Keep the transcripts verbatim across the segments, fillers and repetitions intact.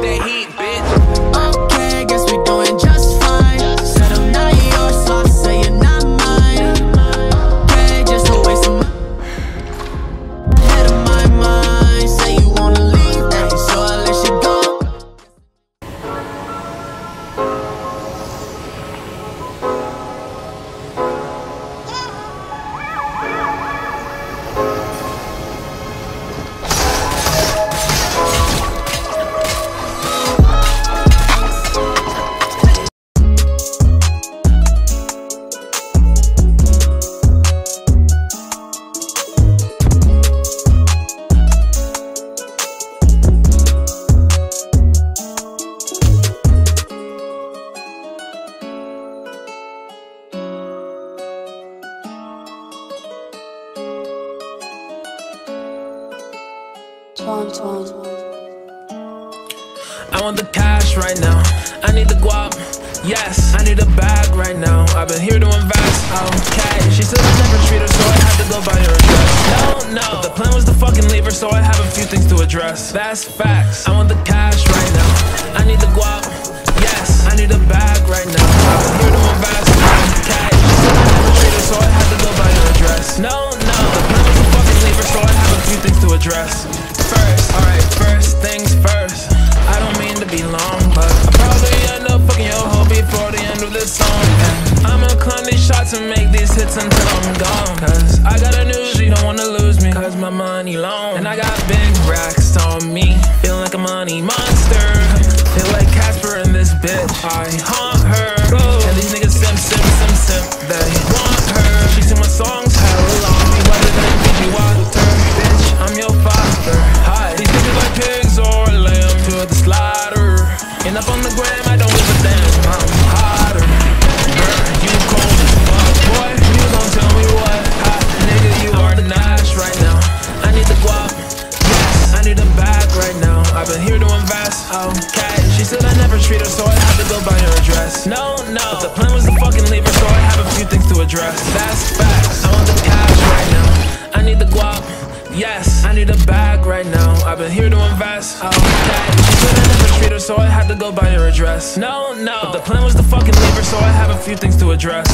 with the heat, bitch. Okay, guess we doing just fine. Said I'm not your sauce, say you're not mine. Okay, just a waste of my head of my mind. Say you wanna leave, hey, so I let you I want the cash right now. I need the guap, yes. I need a bag right now. I've been here to invest, okay. She said I never treat her, so I had to go buy her a dress. No, no, but the plan was to fucking leave her, so I have a few things to address. That's facts. I want the cash right now. I need the guap, yes. I need a bag right now. I've been here to invest, okay. She said I never treat her, so I had to go buy her a dress. No, no, the plan was to fucking leave her, so I have a few things to address. First, alright, first things first. I don't mean to be long, but I probably end up fucking your hoe before the end of this song. And I'ma climb these shots and make these hits until I'm gone. Cause I got a news, she don't wanna lose me. Cause my money long, and I got big racks on me. Feel like a money monster. Feel like Casper in this bitch. I haunt her. And these niggas simp, simp, simp, simp. They want her. She sing my songs, hella long. Me rather than Fiji Water. Bitch, I'm your father. Pigs or lamb to the slaughter. And up on the gram, I don't give a damn. I'm hotter. Girl, you cold as fuck, boy. You gon' tell me what? Hot nigga, you are the Nash right now. I need the guap, yes. I need a bag right now. I've been here to invest, okay. She said I never treat her, so I had to go buy her a dress. No, no, but the plan was to fucking leave her, so I have a few things to address. That's facts. I want the cash right now. I need the guap. Yes, I need a bag right now. I've been here to invest. Okay, she said I never treat her, so I had to go buy her a dress. No, no, but the plan was to fucking leave her, so I have a few things to address.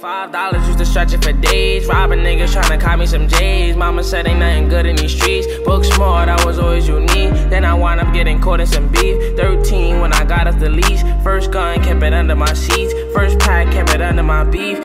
Five dollars used to stretch it for days. Robbing niggas trying to cop me some J's. Mama said ain't nothing good in these streets. Book smart, I was always unique. Then I wound up getting caught in some beef. Thirteen when I got off the leash. First gun kept it under my sheets. First pack kept it under my beef.